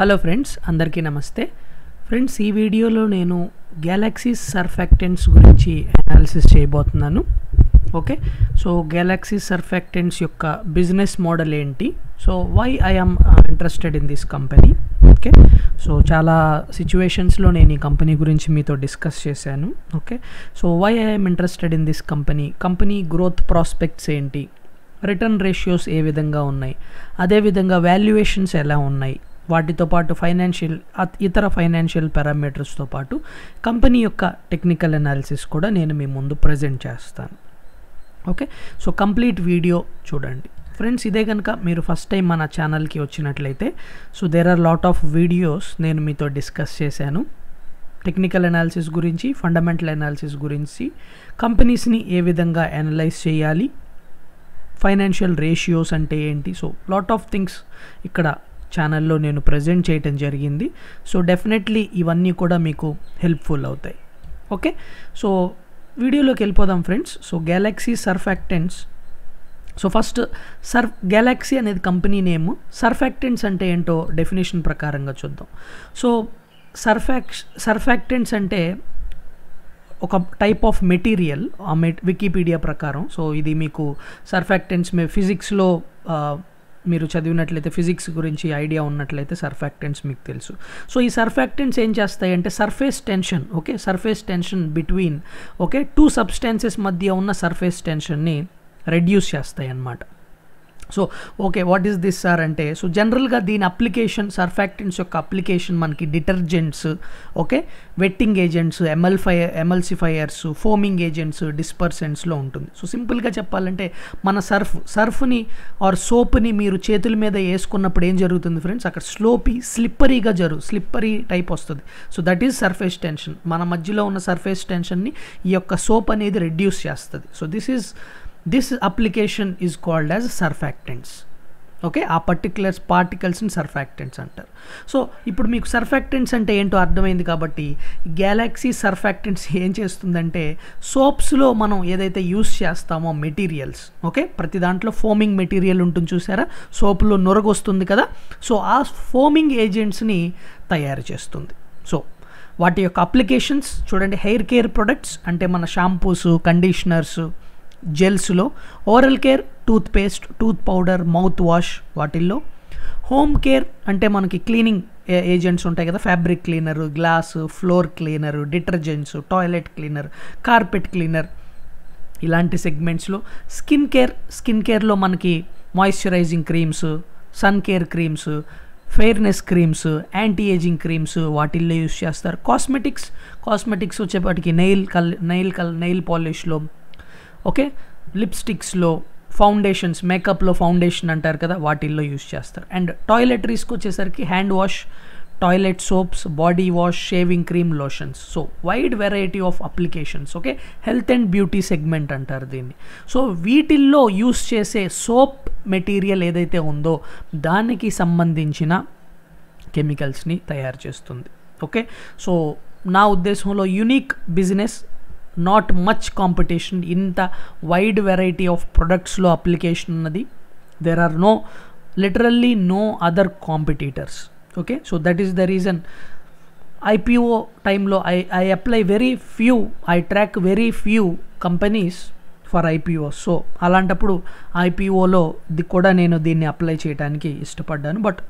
Hello friends, అందరికీ నమస్తే. Friends, ఈ వీడియోలో నేను గెలాక్సీ సర్ఫ్యాక్టెంట్స్ గురించి అనాలిసిస్ చేయబోతున్నాను. ఓకే, సో గెలాక్సీ సర్ఫ్యాక్టెంట్స్ యొక్క బిజినెస్ మోడల్ ఏంటి, so why I'm interested in this company. Okay, so చాలా సిచ్యువేషన్స్లో నేను ఈ కంపెనీ గురించి మీతో డిస్కస్ చేశాను. Okay, so why I'm interested in this company, company growth prospects ఏంటి, రిటర్న్ రేషియోస్ ఏ విధంగా ఉన్నాయి, అదేవిధంగా వాల్యుయేషన్స్ ఎలా ఉన్నాయి, వాటితో పాటు ఫైనాన్షియల్ ఇతర ఫైనాన్షియల్ పారామీటర్స్తో పాటు కంపెనీ యొక్క టెక్నికల్ అనాలిసిస్ కూడా నేను మీ ముందు ప్రజెంట్ చేస్తాను. ఓకే, సో కంప్లీట్ వీడియో చూడండి. ఫ్రెండ్స్, ఇదే కనుక మీరు ఫస్ట్ టైం మన ఛానల్కి వచ్చినట్లయితే, so there are lot of videos నేను మీతో డిస్కస్ చేశాను. టెక్నికల్ అనాలిసిస్ గురించి, ఫండమెంటల్ అనాలిసిస్ గురించి, కంపెనీస్ని ఏ విధంగా అనలైజ్ చేయాలి, ఫైనాన్షియల్ రేషియోస్ అంటే ఏంటి, సో లాట్ ఆఫ్ థింగ్స్ ఇక్కడ ఛానల్లో నేను ప్రజెంట్ చేయటం జరిగింది. సో డెఫినెట్లీ ఇవన్నీ కూడా మీకు హెల్ప్ఫుల్ అవుతాయి. ఓకే, సో వీడియోలోకి వెళ్ళిపోదాం friends. So Galaxy surfactants, so first Galaxy అనేది కంపెనీ నేమ్, సర్ఫ్యాక్టెంట్స్ అంటే ఏంటో డెఫినేషన్ ప్రకారంగా చూద్దాం. సో సర్ఫ్యాక్టెంట్స్ అంటే ఒక టైప్ ఆఫ్ మెటీరియల్, వికీపీడియా ప్రకారం. సో ఇది మీకు సర్ఫ్యాక్టెంట్స్ మీ ఫిజిక్స్లో మీరు చదివినట్లయితే, ఫిజిక్స్ గురించి ఐడియా ఉన్నట్లయితే సర్ఫ్యాక్టెంట్స్ మీకు తెలుసు. సో ఈ సర్ఫ్యాక్టెంట్స్ ఏం చేస్తాయి అంటే surface tension, okay, surface tension between, okay, two substances మధ్య ఉన్న సర్ఫేస్ టెన్షన్ని రెడ్యూస్ చేస్తాయి అన్నమాట. So okay, what is this sir అంటే, సో జనరల్గా దీని అప్లికేషన్, సర్ఫ్యాక్టెంట్స్ యొక్క అప్లికేషన్ మనకి detergents, okay, wetting agents, emulsifiers, foaming agents, డిస్పర్సెంట్స్లో ఉంటుంది. సో సింపుల్గా చెప్పాలంటే మన సర్ఫ్ని ఆర్ సోప్ని మీరు చేతుల మీద వేసుకున్నప్పుడు ఏం జరుగుతుంది ఫ్రెండ్స్, అక్కడ స్లిప్పరీగా స్లిప్పరీ టైప్ వస్తుంది. So that is surface tension. మన మధ్యలో ఉన్న సర్ఫేస్ టెన్షన్ని ఈ యొక్క సోప్ అనేది రెడ్యూస్ చేస్తుంది. So this application is called as surfactants. Okay, ఆ పర్టిక్యులర్ పార్టికల్స్ని సర్ఫ్యాక్టెంట్స్ అంటారు. సో ఇప్పుడు మీకు సర్ఫ్యాక్టెంట్స్ అంటే ఏంటో అర్థమైంది కాబట్టి, గెలాక్సీ సర్ఫ్యాక్టెంట్స్ ఏం చేస్తుందంటే సోప్స్లో మనం ఏదైతే యూస్ చేస్తామో మెటీరియల్స్, ఓకే, ప్రతి దాంట్లో ఫోమింగ్ మెటీరియల్ ఉంటుంది చూసారా, సోప్లో నొరగొస్తుంది కదా, సో ఆ ఫోమింగ్ ఏజెంట్స్ని తయారు చేస్తుంది. సో వాటి యొక్క అప్లికేషన్స్ చూడండి, హెయిర్ కేర్ ప్రొడక్ట్స్ అంటే మన షాంపూస్, కండిషనర్స్, జెల్స్లో, oral care, tooth paste, tooth powder, mouth wash వాటిల్లో, హోమ్ కేర్ అంటే మనకి క్లీనింగ్ ఏజెంట్స్ ఉంటాయి కదా, fabric cleaner, glass, floor cleaner, detergents, toilet cleaner, carpet cleaner, ఇలాంటి సెగ్మెంట్స్లో స్కిన్ కేర్లో మనకి moisturising creams, sun care creams, fairness creams, anti ageing creams వాటిల్లో యూస్ చేస్తారు. కాస్మెటిక్స్ వచ్చేప్పటికి నెయిల్ పాలిష్లో, ఓకే, లిప్స్టిక్స్లో, ఫౌండేషన్స్, మేకప్లో ఫౌండేషన్ అంటారు కదా వాటిల్లో యూజ్ చేస్తారు. అండ్ టాయిలెటరీస్కి వచ్చేసరికి hand wash, toilet soaps, body wash, shaving cream, lotions. So wide variety of applications, okay, health and beauty segment అంటారు దీన్ని. సో వీటిల్లో యూస్ చేసే సోప్ మెటీరియల్ ఏదైతే ఉందో దానికి సంబంధించిన కెమికల్స్ని తయారు చేస్తుంది. ఓకే, సో నా ఉద్దేశంలో unique business, not much competition. ఇంత వైడ్ వెరైటీ ఆఫ్ ప్రొడక్ట్స్లో అప్లికేషన్ ఉన్నది, there are literally no other competitors. Okay, so that is the reason IPO టైంలో I apply very few, I track very few companies for IPO. So అలాంటప్పుడు IPOలో కూడా నేను దీన్ని apply చేయడానికి ఇష్టపడ్డాను. బట్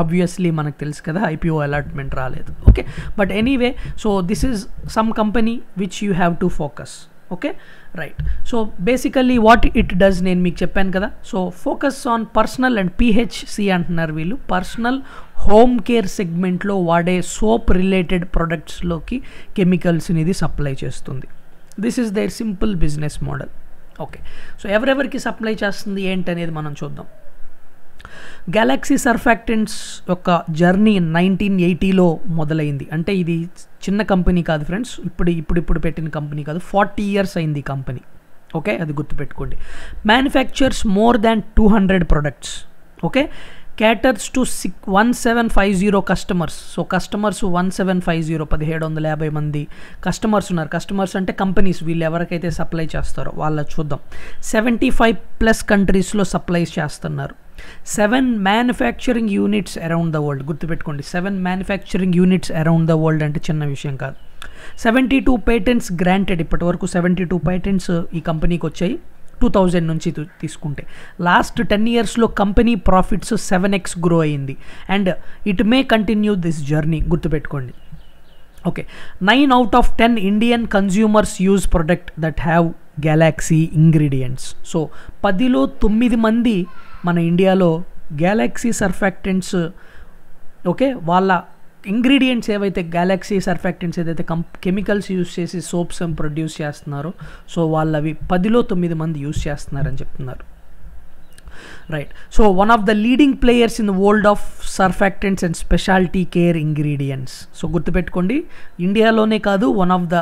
ఆబ్వియస్లీ మనకు తెలుసు కదా IPO అలాట్మెంట్ రాలేదు. Okay, but anyway, so this is some company which you have to focus. Okay, right. So basically what it does నేను మీకు చెప్పాను కదా. So focus on personal and PHC అంటున్నారు వీళ్ళు, పర్సనల్ హోమ్ కేర్ సెగ్మెంట్లో వాడే soap related ప్రొడక్ట్స్లోకి కెమికల్స్ని ఇది supply చేస్తుంది. This is their simple business model. Okay, so ఎవరెవరికి సప్లై చేస్తుంది ఏంటనేది మనం చూద్దాం. గెలాక్సీ సర్ఫ్యాక్టెంట్స్ యొక్క జర్నీ 1980లో మొదలైంది. అంటే ఇది చిన్న కంపెనీ కాదు ఫ్రెండ్స్, ఇప్పుడు పెట్టిన కంపెనీ కాదు, 40 years అయింది కంపెనీ. ఓకే, అది గుర్తుపెట్టుకోండి. Manufactures more than 200 products. Okay, caters to 1750 customers. So customers 1750, 1750 మంది కస్టమర్స్ ఉన్నారు. కస్టమర్స్ అంటే కంపెనీస్, వీళ్ళు ఎవరికైతే సప్లై చేస్తారో వాళ్ళ చూద్దాం. 75+ కంట్రీస్లో సప్లై చేస్తున్నారు. 7 manufacturing units around the world. Gurtupettukondi, 7 manufacturing units around the world ante chinna vishayam kaadu. 72 patents granted. Ippati varaku 72 patents ee company ki vachayi 2000 నుంచి తీసుకుంటే. లాస్ట్ 10 yearsలో కంపెనీ ప్రాఫిట్స్ 7x గ్రో అయింది and it may continue this journey, గుర్తుపెట్టుకోండి. Okay, 9 out of 10 Indian consumers use product that have Galaxy ingredients. So 10లో 9 మంది మన ఇండియాలో Galaxy surfactants, okay, వాళ్ళ ఇంగ్రీడియంట్స్ ఏవైతే గ్యాలక్సీ సర్ఫాక్టెంట్స్ ఏదైతే కెమికల్స్ యూజ్ చేసి సోప్స్ ప్రొడ్యూస్ చేస్తున్నారో, సో వాళ్ళు అవి 10లో 9 మంది యూజ్ చేస్తున్నారని చెప్తున్నారు. Right. So one of the leading players in the world of surfactants and speciality care ingredients. So గుర్తుపెట్టుకోండి, ఇండియాలోనే కాదు, one of the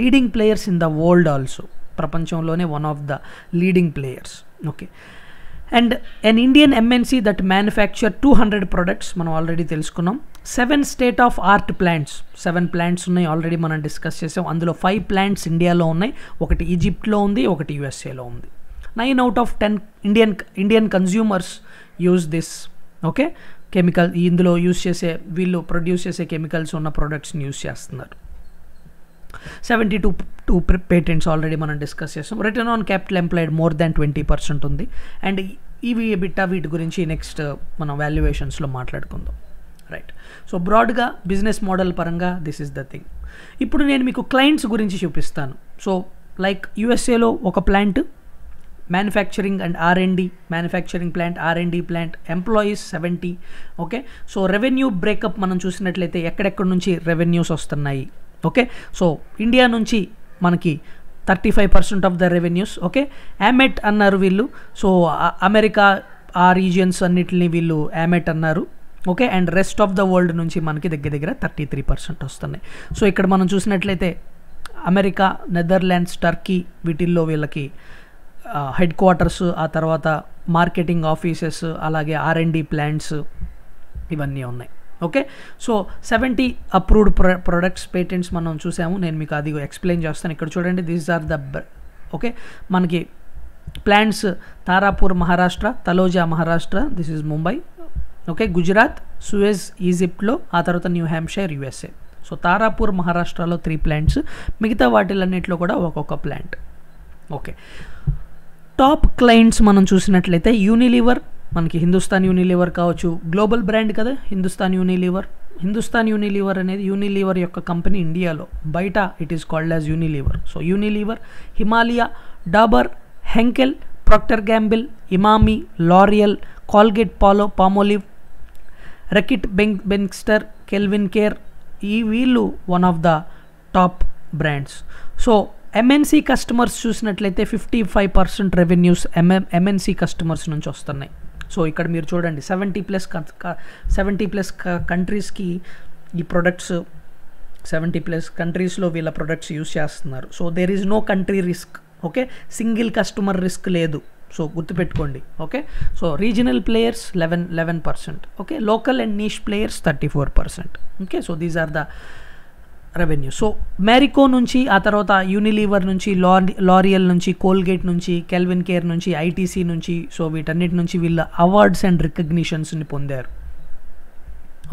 leading players in the world also, ప్రపంచంలోనే one of the leading players. Okay. And an Indian MNC that manufacture 200 products, మనం already తెలుసుకున్నాం. 7 state of art plants, 7 plants ఉన్నాయి already మనం discuss చేసాం. అందులో 5 ప్లాంట్స్ ఇండియాలో ఉన్నాయి, ఒకటి ఈజిప్ట్లో ఉంది, ఒకటి యూఎస్ఏలో ఉంది. 9 out of 10 Indian consumers use this, okay, chemical ఇందులో యూజ్ చేసే వీళ్ళు ప్రొడ్యూస్ చేసే కెమికల్స్ ఉన్న ప్రోడక్ట్స్ని యూజ్ చేస్తున్నారు. 72 పేటెంట్స్ ఆల్రెడీ మనం డిస్కస్ చేస్తాం. Return on capital employed more than 20% ఉంది. అండ్ ఇవి EBITDA వీటి గురించి నెక్స్ట్ మనం వాల్యుయేషన్స్లో మాట్లాడుకుందాం. రైట్. సో బ్రాడ్గా బిజినెస్ మోడల్ పరంగా దిస్ ఈజ్ ద థింగ్. ఇప్పుడు నేను మీకు క్లయింట్స్ గురించి చూపిస్తాను. సో లైక్ యూఎస్ఏలో ఒక plant, manufacturing and R&D, manufacturing plant, R&D plant, employees 70. Okay. So revenue breakup మనం చూసినట్లయితే ఎక్కడెక్కడ నుంచి రెవెన్యూస్ వస్తున్నాయి. ఓకే. సో ఇండియా నుంచి మనకి 35% of the revenues, okay, AMET అన్నారు వీళ్ళు. సో అమెరికా ఆ రీజియన్స్ అన్నిటిని వీళ్ళు యామెట్ అన్నారు. Okay. And rest of the world నుంచి మనకి దగ్గర దగ్గర 33% వస్తున్నాయి. సో ఇక్కడ మనం చూసినట్లయితే అమెరికా, నెదర్లాండ్స్, టర్కీ వీటిల్లో వీళ్ళకి హెడ్ క్వార్టర్స్, ఆ తర్వాత మార్కెటింగ్ ఆఫీసెస్, అలాగే R&D ప్లాంట్స్ ఇవన్నీ ఉన్నాయి. Okay. So 70 approved products patents మనం చూసాము, నేను మీకు అది ఎక్స్ప్లెయిన్ చేస్తాను. ఇక్కడ చూడండి, దీస్ ఆర్ ద, ఓకే, మనకి plants Tarapur Maharashtra, Taloja Maharashtra, this is Mumbai, okay, Gujarat, Suez ఈజిప్ట్లో, ఆ తర్వాత New Hampshire USA. So Tarapur మహారాష్ట్రలో 3 ప్లాంట్స్, మిగతా వాటిలన్నింటిలో కూడా ఒక్కొక్క ప్లాంట్. ఓకే. టాప్ క్లయింట్స్ మనం చూసినట్లయితే యూనిలీవర్, మనకి హిందుస్థాన్ యూనిలీవర్ కావచ్చు, గ్లోబల్ బ్రాండ్ కదా హిందుస్థాన్ యూనిలీవర్. హిందుస్థాన్ యూనిలీవర్ అనేది యూనిలీవర్ యొక్క కంపెనీ ఇండియాలో, బయట it is called as Unilever. So Unilever, Himalaya, Dabur, Henkel, Procter Gamble, Emami, L'Oreal, Colgate Palo, Palmolive, Reckitt Benckiser, kelvin care, ఈ వీళ్ళు one of the top brands. So MNC customers చూసినట్లయితే 55% revenues MNC customers నుంచి వస్తున్నాయి. So ఇక్కడ మీరు చూడండి, 70+ కంట్రీస్కి ఈ ప్రొడక్ట్స్, 70+ కంట్రీస్లో వీళ్ళ ప్రొడక్ట్స్ యూజ్ చేస్తున్నారు. So there is no country risk, okay, single customer risk లేదు. సో గుర్తుపెట్టుకోండి. Okay. So regional players 11%, okay, local and niche players 34%, okay. So these are the revenue. So Marico నుంచి, ఆ తర్వాత యూనిలీవర్ నుంచి, L'Oreal నుంచి, Colgate నుంచి, kelvin care నుంచి, ITC నుంచి, సో వీటన్నిటి నుంచి వీళ్ళ అవార్డ్స్ అండ్ రికగ్నిషన్స్ని పొందారు.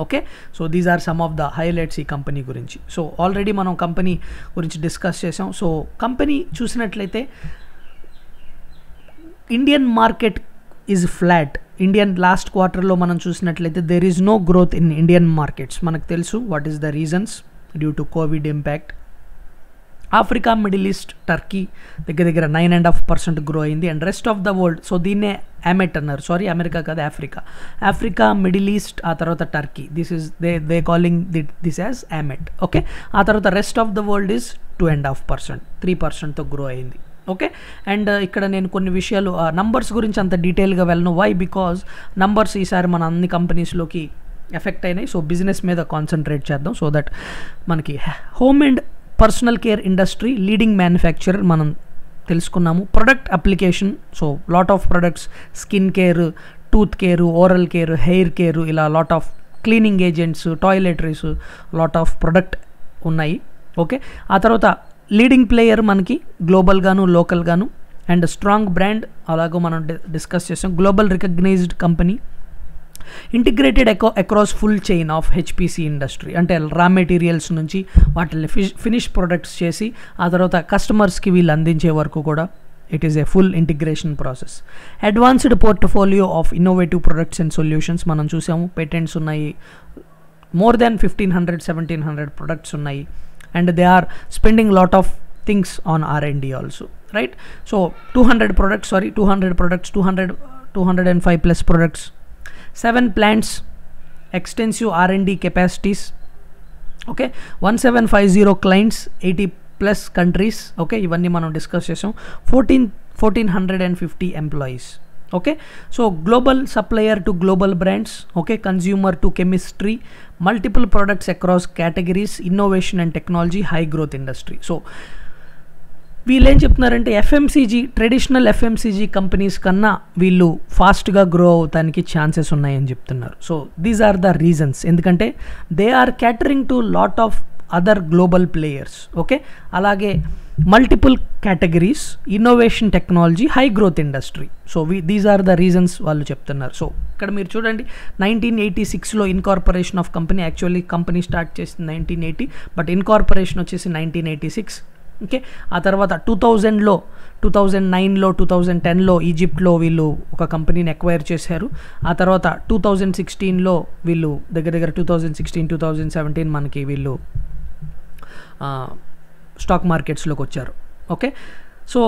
Okay. So these are some of the highlights ఈ కంపెనీ గురించి. సో ఆల్రెడీ మనం కంపెనీ గురించి డిస్కస్ చేసాం. సో కంపెనీ చూసినట్లయితే Indian market is flat. Indian last క్వార్టర్లో మనం చూసినట్లయితే there is no growth in Indian markets. మనకు తెలుసు what is the reasons, due to Covid impact. Africa, middle east, Turkey దగ్గర దగ్గర 9.5% గ్రో అయింది. And rest of the world, so దీన్నే AMET అన్నారు, సారీ అమెరికా కాదు ఆఫ్రికా, ఆఫ్రికా, మిడిల్ ఈస్ట్, ఆ తర్వాత Turkey, this is they calling this as AMET. Okay. ఆ తర్వాత rest of the world is 2.5%, 3%తో గ్రో అయింది. ఓకే. అండ్ ఇక్కడ నేను కొన్ని విషయాలు నంబర్స్ గురించి అంత డీటెయిల్గా వెళ్ళను, వై, బికాజ్ నంబర్స్ ఈసారి మన అన్ని కంపెనీస్లోకి ఎఫెక్ట్ అయినాయి. సో బిజినెస్ మీద కాన్సన్ట్రేట్ చేద్దాం. సో దట్ మనకి home and personal care industry leading manufacturer మనం తెలుసుకున్నాము. Product application, so lot of products, skin care, tooth care, oral care, hair care, ఇలా lot of cleaning agents, toiletries, lot of product ఉన్నాయి. Okay. ఆ తర్వాత leading player మనకి గ్లోబల్గాను లోకల్గాను and strong brand అలాగో మనం డిస్కస్ చేసాం. Global recognised company, integrated across full chain of HPC industry, అంటే రా మెటీరియల్స్ నుంచి వాటిని ఫినిష్ ప్రొడక్ట్స్ చేసి ఆ తర్వాత కస్టమర్స్కి వీళ్ళు అందించే వరకు కూడా it is a full integration process. Advanced portfolio of innovative products and solutions, మనం చూసాము patents ఉన్నాయి, more than 1500-1700 products ఉన్నాయి, and they are spending lot of things on R&D also, right? So 205 plus products, 7 plants, extensive R&D capacities, okay, 1750 clients, 80 plus countries, okay ఇవన్నీ మనం discuss చేసాం. 1450 employees, okay. So global supplier to global brands, okay, consumer to chemistry, multiple products across categories, innovation and technology, high growth industry. So వీళ్ళేం చెప్తున్నారంటే FMCG, traditional FMCG companies కన్నా వీళ్ళు ఫాస్ట్గా grow అవడానికి chances ఉన్నాయని చెప్తున్నారు. So these are the reasons, ఎందుకంటే they are catering to lot of other global players, okay, అలాగే multiple categories, innovation technology, high growth industry. So these are the reasons వాళ్ళు చెప్తున్నారు. సో ఇక్కడ మీరు చూడండి 1986లో incorporation of company, actually company start చేసింది 1980, but incorporation వచ్చేసి 1986, okay. ఆ తర్వాత 2000లో 2009లో 2010లో ఈజిప్ట్లో వీళ్ళు ఒక కంపెనీని అక్వైర్ చేశారు. ఆ తర్వాత 2016లో వీళ్ళు దగ్గర 2017 మనకి వీళ్ళు స్టాక్ మార్కెట్స్లోకి వచ్చారు, ఓకే. సో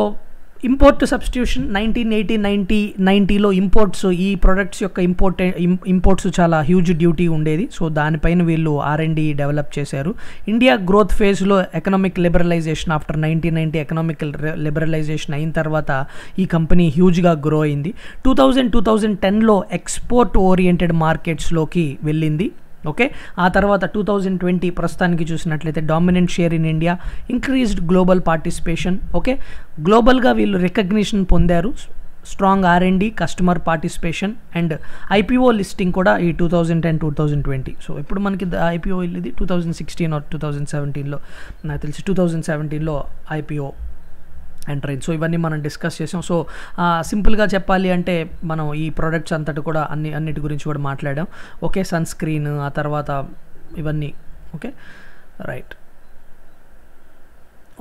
ఇంపోర్ట్ సబ్స్టిట్యూషన్ 1990లో ఇంపోర్ట్స్, ఈ ప్రొడక్ట్స్ యొక్క ఇంపోర్ట్స్ చాలా హ్యూజ్ డ్యూటీ ఉండేది, సో దానిపైన వీళ్ళు R&D డెవలప్ చేశారు. ఇండియా గ్రోత్ ఫేజ్లో economic liberalisation, after 1990 economic liberalisation అయిన తర్వాత ఈ కంపెనీ హ్యూజ్గా గ్రో అయింది. 2010లో ఎక్స్పోర్ట్ ఓరియంటెడ్ మార్కెట్స్లోకి వెళ్ళింది, ఓకే. ఆ తర్వాత 2020 ప్రస్తుతానికి చూసినట్లయితే dominant share in India, increased global participation, okay, గ్లోబల్గా వీళ్ళు రికగ్నిషన్ పొందారు, strong R&D, customer participation and IPO listing కూడా ఈ 2010-2020. సో ఇప్పుడు మనకి IPO వెళ్ళింది 2016 or 2017లో, నాకు తెలిసి 2017లో IPO ఎంట్రైన్. సో ఇవన్నీ మనం డిస్కస్ చేసాం. సో సింపుల్గా చెప్పాలి అంటే మనం ఈ ప్రోడక్ట్స్ అంతటి కూడా అన్నిటి గురించి కూడా మాట్లాడాం, ఓకే, సన్ స్క్రీన్ ఆ తర్వాత ఇవన్నీ, okay right,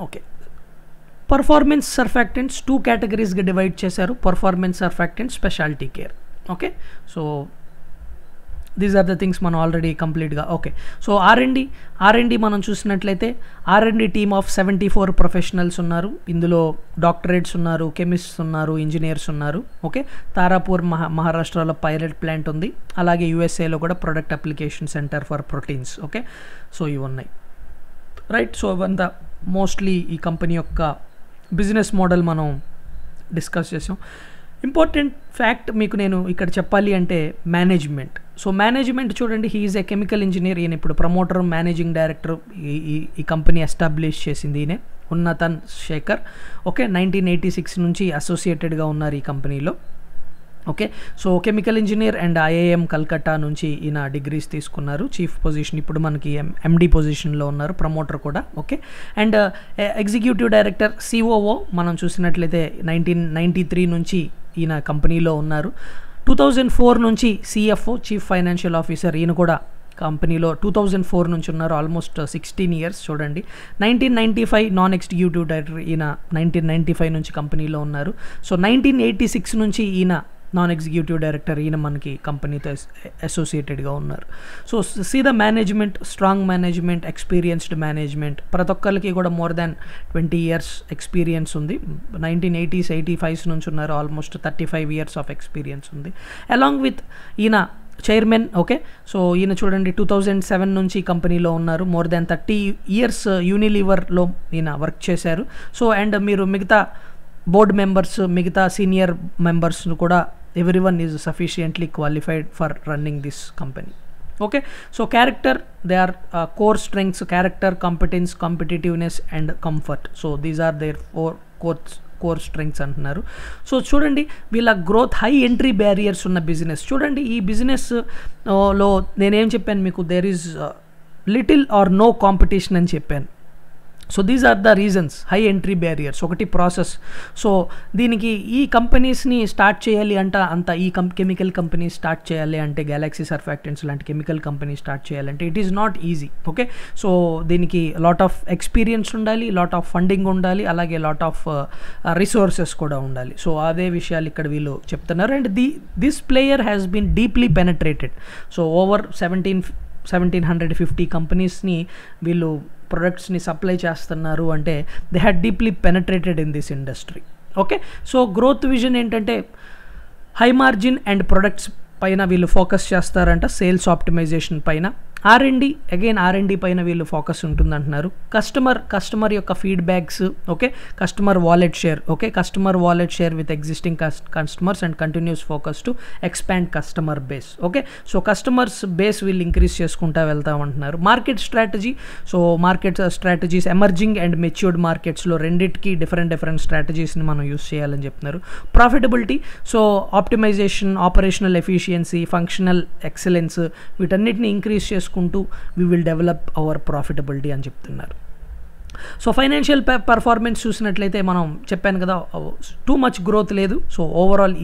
okay. Performance surfactants 2 కేటగిరీస్గా డివైడ్ చేశారు, performance surfactants, speciality care, okay. So these are the things మనం ఆల్రెడీ కంప్లీట్గా, ఓకే. సో R&D మనం చూసినట్లయితే R&D టీమ్ ఆఫ్ 74 ప్రొఫెషనల్స్ ఉన్నారు, ఇందులో డాక్టరేట్స్ ఉన్నారు, కెమిస్ట్స్ ఉన్నారు, ఇంజనీర్స్ ఉన్నారు, ఓకే. తారాపూర్ మహారాష్ట్రలో పైలట్ ప్లాంట్ ఉంది, అలాగే USA లో కూడా product application centre for proteins, okay. So ఇవి ఉన్నాయి, రైట్. సో ఇవంతా మోస్ట్లీ ఈ కంపెనీ యొక్క బిజినెస్ మోడల్ మనం డిస్కస్ చేసాం. ఇంపార్టెంట్ ఫ్యాక్ట్ మీకు నేను ఇక్కడ చెప్పాలి అంటే మేనేజ్మెంట్. సో మేనేజ్మెంట్ చూడండి, he is a chemical engineer, ఈయన ఇప్పుడు ప్రమోటర్, మేనేజింగ్ డైరెక్టర్, ఈ కంపెనీ ఎస్టాబ్లిష్ చేసింది ఈయనే, ఉన్నతన్ శేఖర్, ఓకే. 1986 నుంచి అసోసియేటెడ్గా ఉన్నారు ఈ కంపెనీలో, okay. So chemical engineer and IIM Calcutta నుంచి ఈయన డిగ్రీస్ తీసుకున్నారు, చీఫ్ పొజిషన్ ఇప్పుడు మనకి MD పొజిషన్లో ఉన్నారు, ప్రమోటర్ కూడా, okay. And executive director COO మనం చూసినట్లయితే 1993 నుంచి ఈయన కంపెనీలో ఉన్నారు. 2004 నుంచి CFO, చీఫ్ ఫైనాన్షియల్ ఆఫీసర్, ఈయన కూడా కంపెనీలో 2004 నుంచి ఉన్నారు, ఆల్మోస్ట్ 16 years చూడండి. 1995 నాన్ ఎగ్జిక్యూటివ్ డైరెక్టర్, ఈయన 1995 నుంచి కంపెనీలో ఉన్నారు. సో 1986 నుంచి ఈయన నాన్ ఎగ్జిక్యూటివ్ డైరెక్టర్, ఈయన మనకి కంపెనీతో అసోసియేటెడ్గా ఉన్నారు. So see the management, strong management, experienced management, ప్రతి ఒక్కరికి కూడా మోర్ దాన్ 20 years ఎక్స్పీరియన్స్ ఉంది. 1985 నుంచి ఉన్నారు, ఆల్మోస్ట్ 35 years ఆఫ్ ఎక్స్పీరియన్స్ ఉంది, అలాంగ్ విత్ ఈయన చైర్మన్, ఓకే. సో ఈయన చూడండి 2007 నుంచి కంపెనీలో ఉన్నారు, మోర్ దాన్ 30 years యూనిలీవర్లో ఈయన వర్క్ చేశారు. సో అండ్ మీరు మిగతా బోర్డ్ మెంబర్స్, మిగతా సీనియర్ మెంబర్స్ను కూడా everyone is sufficiently qualified for running this company, okay. So character, they are core strengths, character, competence, competitiveness and comfort. So these are their core strengths అంటున్నారు. So చూడండి వీళ్ళ growth, high entry barriers ఉన్న business. చూడండి ఈ బిజినెస్లో నేనేం చెప్పాను మీకు, there is little or no competition అని చెప్పాను. So these are the reasons, high entry barriers. Okati process. So deeniki ee companies ni start cheyali anta anta ee chemical companies start cheyali ante Galaxy Surfactants lanti chemical company start cheyalante it is not easy. Okay, so deeniki lot of experience undali, lot of funding undali, alage lot of resources kuda undali. So ade vishayalu ikkada veelu cheptunnaru. And this player has been deeply penetrated. So over 1750 companies ni veelu products ni supply chestunnaru ante they had deeply penetrated in this industry. Okay, so growth vision entante high margin and products paina veelu focus chestaranta, sales optimization paina, R&D again R&D paina veelu focus untundantunaru, customer yokka feedbacks, okay, customer wallet share, okay, customer wallet share with existing customers and continuous focus to expand customer base. Okay, so customers base will increase cheskunta veltam antunaru. Market strategy, so market strategies emerging and matured markets lo renditki different strategies ni manu use cheyalani cheptunaru. Profitability, so optimization, operational efficiency, functional excellence vitannitni increase ches kuntu we will develop our profitability ani cheptunnaru. So financial performance చూసినట్లయితే మనం చెప్పాను కదా too much growth లేదు. So overall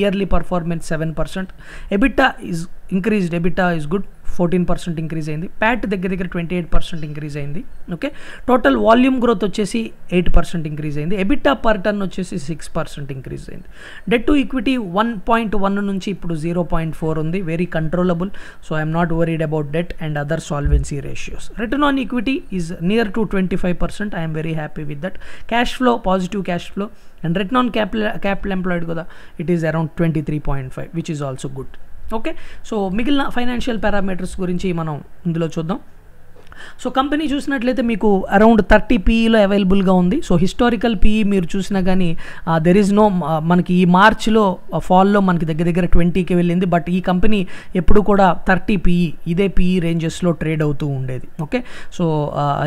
yearly performance 7%, EBITDA is increased, EBITDA is good, 14% increase అయింది, PAT దగ్గర 28% increase అయింది. Okay, total volume growth వచ్చేసి 8% increase అయింది, ఎబిటా పర్ టన్ వచ్చేసి 6% ఇంక్రీజ్ అయింది. డెట్ టు ఈక్విటీ 1.1 నుంచి ఇప్పుడు 0.4 ఉంది, very controllable. So I'm not worried about debt and other solvency ratios. Return on equity is near to 25%, I'm very happy with that. Cash flow positive cash flow and return on capital employed కదా it is around 23.5 which is also good. Okay, so మిగిలిన financial parameters గురించి మనం ఇందులో చూద్దాం. So company చూసినట్లయితే మీకు around 30 PEలో అవైలబుల్గా ఉంది. సో హిస్టారికల్ PE మీరు చూసినా కానీ దెర్ ఈజ్ నో, మనకి ఈ మార్చ్లో ఫాల్లో మనకి దగ్గర 20కి వెళ్ళింది, బట్ ఈ కంపెనీ ఎప్పుడు కూడా 30 PE ఇదే PE రేంజెస్లో ట్రేడ్ అవుతూ ఉండేది. Okay, so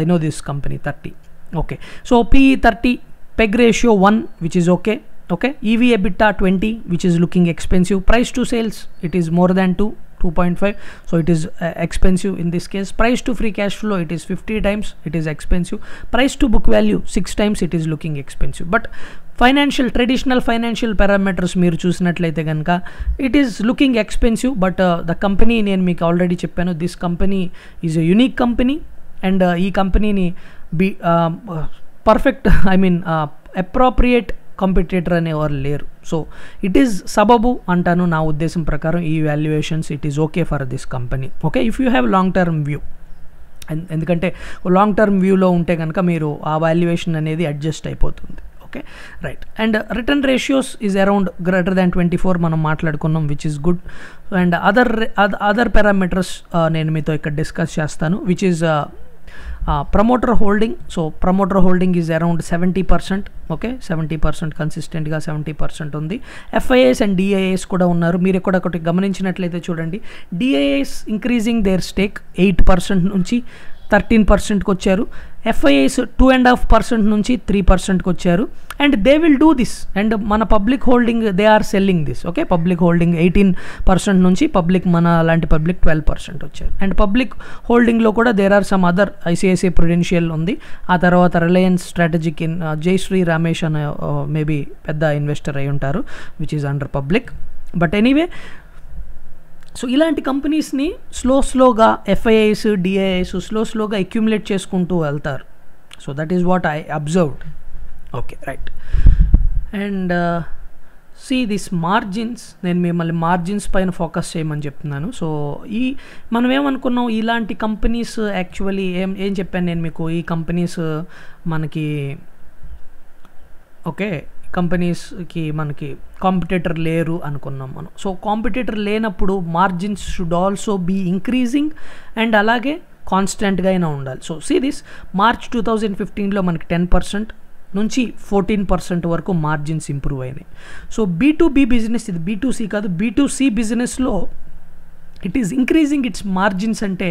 I know this company 30. Okay, so PE 30, PEG ratio 1 which is okay. Okay, EV EBITDA 20 which is looking expensive, price to sales it is more than 2.5, so it is expensive in this case. Price to free cash flow it is 50 times, it is expensive. Price to book value 6 times, it is looking expensive. But financial traditional financial parameters meer చూసినట్లయితే గనుక it is looking expensive, but the company నేను మీకు already చెప్పాను, this company is a unique company and ఈ కంపెనీని perfect, I mean appropriate కంపిటేటర్ అనేవారు లేరు. So it is సబబు అంటాను నా ఉద్దేశం ప్రకారం ఈ valuations, it is okay for this company. Okay, if you have long term view, ఎందుకంటే లాంగ్ టర్మ్ వ్యూలో ఉంటే కనుక మీరు ఆ వాల్యుయేషన్ అనేది అడ్జస్ట్ అయిపోతుంది. Okay, right. And return ratios is around greater than 24 మనం మాట్లాడుకున్నాం which is good. And other parameters నేను మీతో ఇక్కడ డిస్కస్ చేస్తాను which is promoter holding. So promoter holding is around 70%. Okay, 70% కన్సిస్టెంట్గా 70% ఉంది. FIAs అండ్ DIAs కూడా ఉన్నారు. మీరు ఎక్కడ ఒకటి గమనించినట్లయితే చూడండి, DIAs ఇంక్రీజింగ్ దేర్ స్టేక్ 8% నుంచి 13%కి వచ్చారు, FIAs 2.5% నుంచి 3%కి వచ్చారు. And they will do this, and మన public holding they are selling this. Okay, public holding 18% నుంచి పబ్లిక్ మన లాంటి పబ్లిక్ 12% వచ్చారు. అండ్ పబ్లిక్ హోల్డింగ్లో కూడా there are some other, ICICI Prudential ఉంది, ఆ తర్వాత Reliance strategic in Jayashree Ramesh అనే మేబీ పెద్ద ఇన్వెస్టర్ అయి ఉంటారు which is under public. But anyway, so ఇలాంటి కంపెనీస్ని స్లోగా FIAs DIAs స్లోగా అక్యుములేట్ చేసుకుంటూ వెళ్తారు. So that is what I observed. Okay, right. And see this margins, నేను మిమ్మల్ని మార్జిన్స్ పైన ఫోకస్ చేయమని చెప్తున్నాను. సో ఈ మనం ఏమనుకున్నాం, ఇలాంటి కంపెనీస్ యాక్చువల్లీ ఏం చెప్పాను నేను మీకు, ఈ కంపెనీస్ మనకి ఓకే కంపెనీస్కి మనకి కాంపిటేటర్ లేరు అనుకున్నాం మనం. సో కాంపిటేటర్ లేనప్పుడు margins should also be increasing and అలాగే కాన్స్టెంట్గా అయినా ఉండాలి. సో సీ దిస్ మార్చ్ 2015లో మనకి 10% నుంచి 14% వరకు మార్జిన్స్ ఇంప్రూవ్ అయినాయి. సో B2B బిజినెస్, ఇది B2C కాదు, B2C బిజినెస్లో it is increasing its margins అంటే,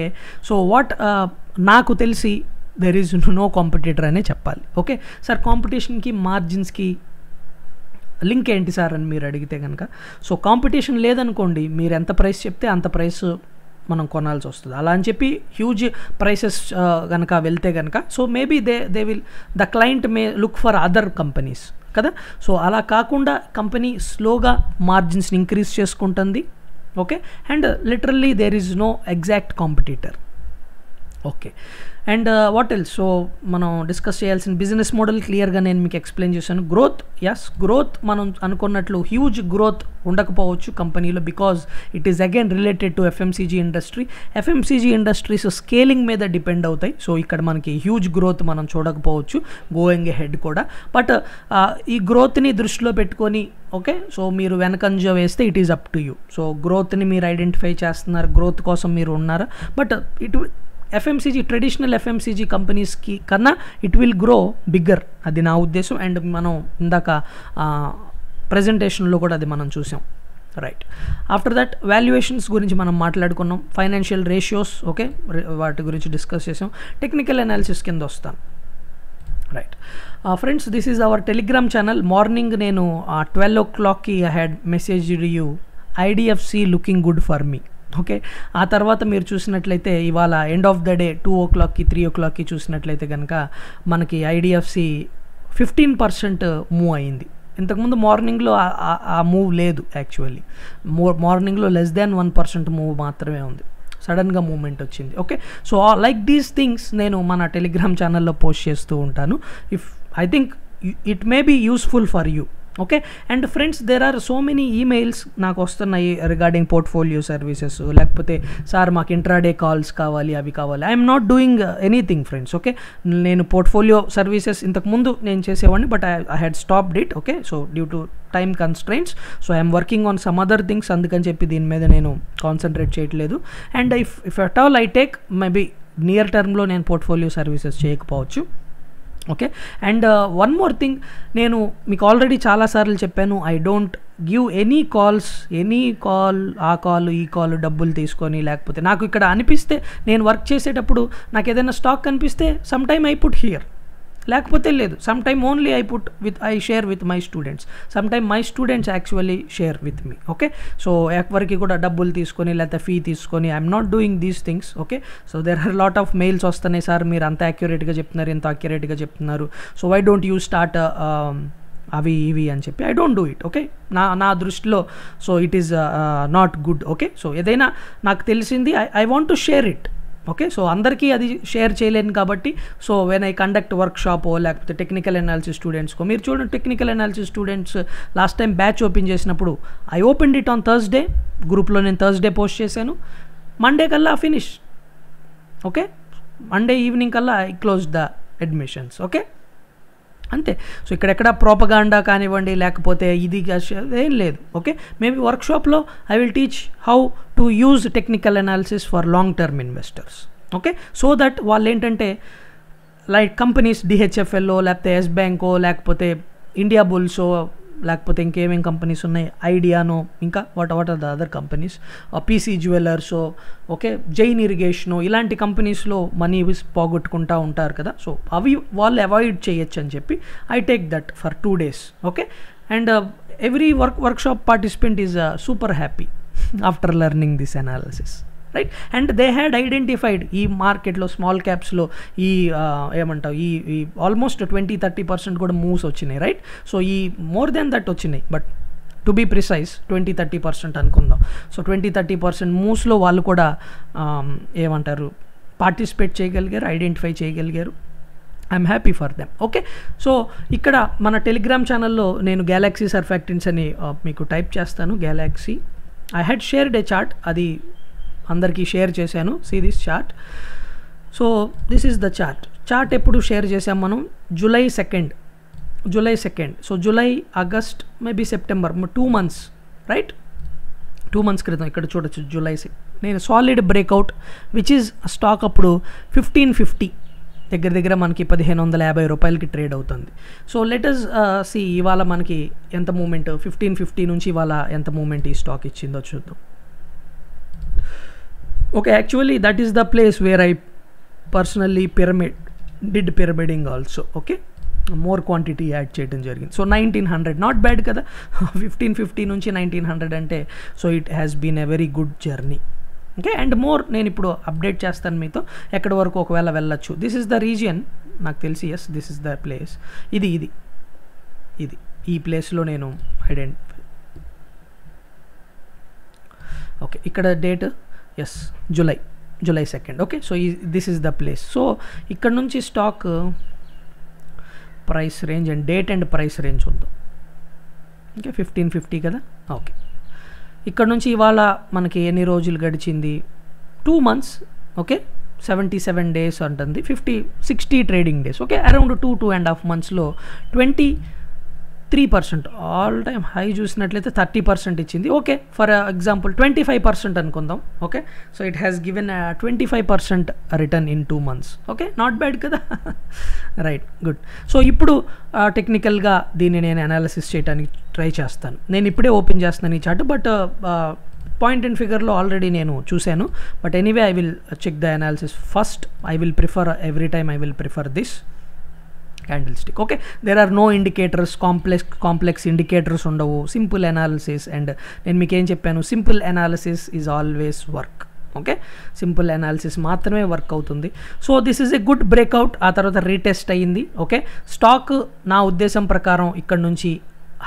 సో వాట్ నాకు తెలిసి దెర్ ఈజ్ నో కాంపిటేటర్ అనే చెప్పాలి. ఓకే సార్, కాంపిటీషన్కి మార్జిన్స్కి లింక్ ఏంటి సార్ అని మీరు అడిగితే కనుక, సో కాంపిటీషన్ లేదనుకోండి, మీరు ఎంత ప్రైస్ చెప్తే అంత ప్రైస్ మనం కొనాల్సి వస్తుంది. అలా అని చెప్పి హ్యూజ్ ప్రైసెస్ కనుక వెళ్తే కనుక so maybe they will the client may look for other companies కదా. సో అలా కాకుండా కంపెనీ స్లోగా మార్జిన్స్ని ఇంక్రీజ్ చేసుకుంటుంది. Okay, and literally there is no exact competitor. Okay, and what else? So మనం డిస్కస్ చేయాల్సిన బిజినెస్ మోడల్ క్లియర్గా నేను మీకు ఎక్స్ప్లెయిన్ చేశాను. గ్రోత్, యస్ గ్రోత్ మనం అనుకున్నట్లు హ్యూజ్ గ్రోత్ ఉండకపోవచ్చు కంపెనీలో, because it is again related to FMCG industry. FMCG industries scaling మీద డిపెండ్ అవుతాయి. సో ఇక్కడ మనకి హ్యూజ్ గ్రోత్ మనం చూడకపోవచ్చు గోయింగ్ హెడ్ కూడా. బట్ ఈ గ్రోత్ని దృష్టిలో పెట్టుకొని ఓకే, సో మీరు వెనకంజ వేస్తే it is up to you. So గ్రోత్ని మీరు ఐడెంటిఫై చేస్తున్నారు, గ్రోత్ కోసం మీరు ఉన్నారు. But it FMCG traditional FMCG కంపెనీస్కి కన్నా ఇట్ విల్ గ్రో బిగ్గర్, అది నా ఉద్దేశం. అండ్ మనం ఇందాక ప్రజెంటేషన్లో కూడా అది మనం చూసాం. రైట్, ఆఫ్టర్ దట్ వాల్యుయేషన్స్ గురించి మనం మాట్లాడుకున్నాం, ఫైనాన్షియల్ రేషియోస్ ఓకే వాటి గురించి డిస్కస్ చేసాం. టెక్నికల్ అనాలిసిస్ కింద వస్తాం. Right friends, this is our Telegram channel. Morning నేను 12 o'clockకి I had messaged you IDFC looking good for me. Okay, ఆ తర్వాత మీరు చూసినట్లయితే ఇవాళ ఎండ్ ఆఫ్ ద డే 2 o'clockకి 3 o'clockకి చూసినట్లయితే కనుక మనకి ఐడిఎఫ్సి 15% మూవ్ అయింది. ఇంతకుముందు మార్నింగ్లో ఆ మూవ్ లేదు యాక్చువల్లీ. మార్నింగ్లో లెస్ దాన్ 1% మూవ్ మాత్రమే ఉంది. సడన్గా మూమెంట్ వచ్చింది. Okay, so like these things నేను మన టెలిగ్రామ్ ఛానల్లో పోస్ట్ చేస్తూ ఉంటాను. If I think it may be useful for you. Okay, and friends there are so many emails నాకు వస్తున్నాయి రిగార్డింగ్ పోర్ట్ఫోలియో సర్వీసెస్, లేకపోతే సార్ మాకు ఇంట్రాడే కాల్స్ కావాలి, అవి కావాలి. I'm not doing anything friends. Okay, నేను పోర్ట్ఫోలియో సర్వీసెస్ ఇంతకుముందు నేను చేసేవాడిని, but I had stopped it. Okay, so due to time constraints, so I'm working on some other things, అందుకని చెప్పి దీని మీద నేను కాన్సన్ట్రేట్ చేయట్లేదు. And if at all I take, maybe near టర్మ్లో నేను పోర్ట్ఫోలియో సర్వీసెస్ చేయకపోవచ్చు. Okay, and one more thing, నేను మీకు ఆల్రెడీ చాలాసార్లు చెప్పాను, I don't give any call, ఆ కాల్ ఈ కాల్ డబ్బులు తీసుకొని, లేకపోతే నాకు ఇక్కడ అనిపిస్తే నేను వర్క్ చేసేటప్పుడు నాకు ఏదైనా స్టాక్ కనిపిస్తే some time I put here, లేకపోతే లేదు, some time only I share with my students, some time my students actually share with me. Okay, so ఎవరికి కూడా డబ్బులు తీసుకొని లేకపోతే ఫీ తీసుకొని I'm not doing these things. Okay, so there are lot of mails వస్తున్నాయి, sir మీరు అంత యాక్యురేట్గా చెప్తున్నారు, ఇంత యాక్యురేట్గా చెప్తున్నారు, so why don't you start అవి ఇవి అని చెప్పి I don't do it. Okay, నా దృష్టిలో so it is not good. Okay, so ఏదైనా నాకు తెలిసింది I want to share it. Okay, so అందరికీ అది షేర్ చేయలేను కాబట్టి, సో వెన్ ఐ కండక్ట్ వర్క్షాపో లేకపోతే టెక్నికల్ అనాలిసిస్ స్టూడెంట్స్కో, మీరు చూడండి technical analysis students last time batch open చేసినప్పుడు I opened it on Thursday, గ్రూప్లో నేను థర్స్డే పోస్ట్ చేశాను, మండే కల్లా ఫినిష్. ఓకే, మండే ఈవినింగ్ కల్లా I close the admissions. Okay, అంతే. సో ఇక్కడెక్కడ ప్రోపగాండా కానివ్వండి, లేకపోతే ఇది ఏం లేదు. ఓకే, మేబీ వర్క్షాప్లో I will teach how to use technical analysis for long term investors. Okay, so that వాళ్ళు ఏంటంటే లైక్ కంపెనీస్ డిహెచ్ఎఫ్ఎల్లో, లేకపోతే ఎస్ బ్యాంకో, లేకపోతే ఇండియా బుల్సో, లేకపోతే ఇంకేమేమి కంపెనీస్ ఉన్నాయి, ఐడియానో, ఇంకా what are the other companies, PC జ్యువెలర్సో, ఓకే జైన్ ఇరిగేషను, ఇలాంటి కంపెనీస్లో మనీ పోగొట్టుకుంటూ ఉంటారు కదా, సో అవి వాళ్ళు అవాయిడ్ చేయొచ్చు అని చెప్పి I take that for 2 days. Okay, and every workshop participant is super happy after learning this analysis. Right, and they had identified ఈ మార్కెట్లో స్మాల్ క్యాప్స్లో ఈ ఏమంటావు ఈ ఆల్మోస్ట్ 20-30% కూడా మూవ్స్ వచ్చినాయి. రైట్, సో ఈ మోర్ దెన్ దట్ వచ్చినాయి, బట్ టు బీ ప్రిసైజ్ 20-30% అనుకుందాం. సో 20-30% మూవ్స్లో వాళ్ళు కూడా ఏమంటారు పార్టిసిపేట్ చేయగలిగారు, ఐడెంటిఫై చేయగలిగారు. I'm happy for them. Okay, so ఇక్కడ మన టెలిగ్రామ్ ఛానల్లో నేను గ్యాలక్సీ సర్ఫాక్టెంట్స్ అని మీకు టైప్ చేస్తాను. Galaxy I had shared a chart, అది అందరికీ షేర్ చేశాను. See this chart, so this is the chart. Chart ఎప్పుడు షేర్ చేసాం మనం? July 2nd. So July, August, maybe September, 2 months. Right, 2 months క్రితం ఇక్కడ చూడొచ్చు జూలై 6 నేను solid breakout, which is stock అప్పుడు 1550 దగ్గర మనకి $1,550 ట్రేడ్ అవుతుంది. సో లెటస్ సి ఇవాళ మనకి ఎంత మూమెంట్, 1550 నుంచి ఇవాళ ఎంత మూమెంట్ ఈ స్టాక్ ఇచ్చిందో చూద్దాం. Okay, actually that is the place where I personally pyramiding also. Okay, more quantity add చేయడం జరిగింది. సో 1900 నాట్ బ్యాడ్ కదా, 1550 నుంచి 1900 అంటే, so it has been a very good journey. Okay and more నేను ఇప్పుడు అప్డేట్ చేస్తాను మీతో ఎక్కడి వరకు ఒకవేళ వెళ్ళొచ్చు. దిస్ ఇస్ ద రీజియన్ నాకు తెలిసి, yes this is the place, ఇది ఇది ఇది ఈ ప్లేస్లో నేను ఐడెంటిఫై. ఓకే ఇక్కడ date is July 2. Okay so this is the place. So ఇక్కడ నుంచి stock price range and date and price range చూద్దాం. ఓకే 1550 కదా. ఓకే ఇక్కడ నుంచి ఇవాళ మనకి ఎన్ని రోజులు గడిచింది, 2 months. ఓకే 77 days ఉంటుంది, 60 ట్రేడింగ్ డేస్. ఓకే అరౌండ్ 2.5 monthsలో 23% ఆల్ టైమ్ హై చూసినట్లయితే 30% ఇచ్చింది. ఓకే ఫర్ ఎగ్జాంపుల్ 25% అనుకుందాం. Okay so it has given 25% return in 2 months. Okay not bad కదా, రైట్ గుడ్. సో ఇప్పుడు టెక్నికల్గా దీన్ని నేను అనాలిసిస్ చేయడానికి ట్రై చేస్తాను. నేను ఇప్పుడే ఓపెన్ చేస్తున్నాను ఈ చార్ట్, బట్ పాయింట్ అండ్ ఫిగర్లో ఆల్రెడీ నేను చూశాను. But anyway I will check the analysis first. I will prefer every time I will prefer this candlestick. Okay, there are no indicators, complex indicators undavu, simple analysis. And nenu meeku em cheppanu, simple analysis is always work. Okay, simple analysis maatrame work avutundi. So this is a good breakout. Aa tarvata retest ayindi. Okay, stock na uddesham prakaram ikkada nunchi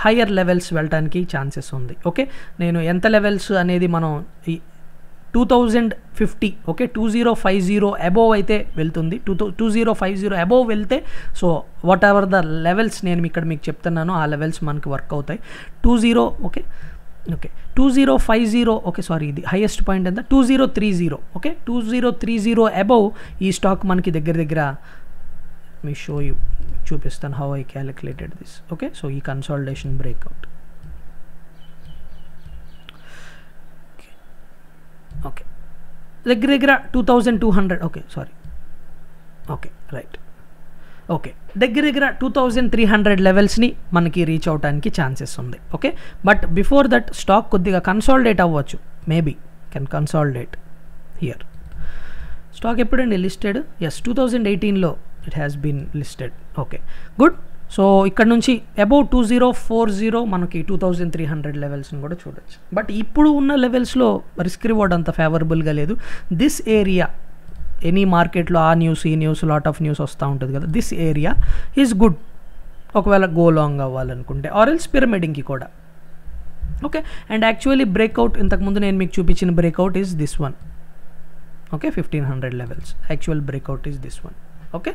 higher levels veltaniki chances undi. Okay, nenu enta levels anedi manam 2050 okay 2050 above అయితే వెళ్తుంది. 2050 above వెళ్తే so whatever the levels నేను ఇక్కడ మీకు చెప్తున్నాను ఆ levels మనకి work అవుతాయి. 20 ఓకే ఓకే 2050 ఓకే సారీ ఇది హైయెస్ట్ పాయింట్ ఎంత 2030. ఓకే 2030 అబోవ్ ఈ స్టాక్ మనకి దగ్గర మీ షో యూ చూపిస్తాను how I calculated this. Okay so ఈ కన్సాలిడేషన్ బ్రేక్అవుట్. ఓకే దగ్గర 2200. Okay sorry okay right okay దగ్గర 2300 లెవెల్స్ని మనకి రీచ్ అవడానికి ఛాన్సెస్ ఉంది. Okay but before that stock కొద్దిగా కన్సాలిడేట్ అవ్వచ్చు, maybe can consolidate here. Stock ఎప్పుడండి లిస్టెడ్, ఎస్ 2018లో it has been listed. Okay good. So ఇక్కడ నుంచి అబౌవ్ 2040 మనకి 2300 లెవెల్స్ని కూడా చూడొచ్చు. బట్ ఇప్పుడు ఉన్న లెవెల్స్లో రిస్క్ రివార్డ్ అంత ఫేవరబుల్గా లేదు. దిస్ ఏరియా ఎనీ మార్కెట్లో ఆ న్యూస్ ఈ న్యూస్ లాట్ ఆఫ్ న్యూస్ వస్తూ ఉంటుంది కదా, దిస్ ఏరియా ఈజ్ గుడ్ ఒకవేళ గో లాంగ్ అవ్వాలనుకుంటే ఆర్ ఎల్స్ పిరమిడింగ్కి కూడా. ఓకే అండ్ యాక్చువల్లీ బ్రేక్అవుట్ ఇంతకుముందు నేను మీకు చూపించిన breakout is this one. Okay 1500 levels actual breakout is this one. Okay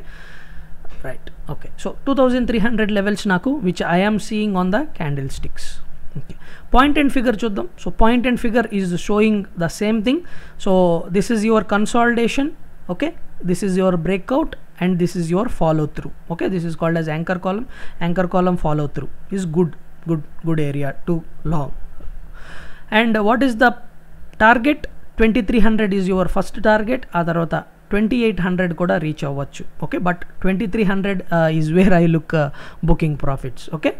right. okay so 2300 levels naku which I am seeing on the candlesticks. okay point and figure chuddam. so point and figure is showing the same thing. so this is your consolidation. okay this is your breakout and this is your follow through. okay this is called as anchor column. anchor column follow through is good area to long. and what is the target? 2300 is your first target. aa tarvata 2800 కూడా reach అవ్వచ్చు. Okay but 2300 is where I look booking profits. Okay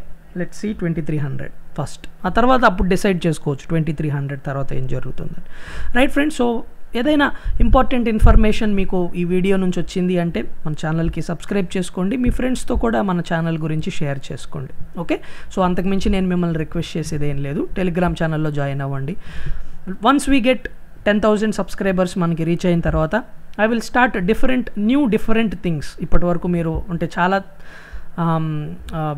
let's see 2300 first, ఆ తర్వాత అప్పుడు decide చేసుకోవచ్చు 2300 తర్వాత ఏం జరుగుతుందని. Right friends, so ఏదైనా ఇంపార్టెంట్ ఇన్ఫర్మేషన్ మీకు ఈ వీడియో నుంచి వచ్చింది అంటే మన ఛానల్కి సబ్స్క్రైబ్ చేసుకోండి, మీ ఫ్రెండ్స్తో కూడా మన ఛానల్ గురించి షేర్ చేసుకోండి. ఓకే సో అంతకుమించి నేను మిమ్మల్ని రిక్వెస్ట్ చేసేది ఏం లేదు. టెలిగ్రామ్ ఛానల్లో జాయిన్ అవ్వండి. వన్స్ వీ గెట్ 10,000 సబ్స్క్రైబర్స్ మనకి రీచ్ అయిన తర్వాత I will start different things. ఇప్పటి వరకు మీరు అంటే చాలా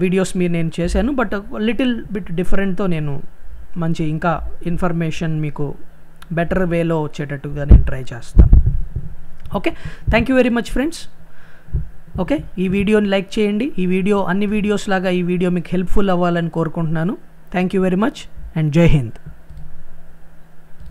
వీడియోస్ మీరు నేను చేశాను, బట్ లిటిల్ బిట్ డిఫరెంట్తో నేను మంచి ఇంకా ఇన్ఫర్మేషన్ మీకు బెటర్ వేలో వచ్చేటట్టుగా నేను ట్రై చేస్తాను. Okay thank you very much friends. Okay ఈ వీడియోని లైక్ చేయండి. ఈ వీడియో అన్ని వీడియోస్ లాగా ఈ వీడియో మీకు హెల్ప్ఫుల్ అవ్వాలని కోరుకుంటున్నాను. Thank you very much and జై హింద్.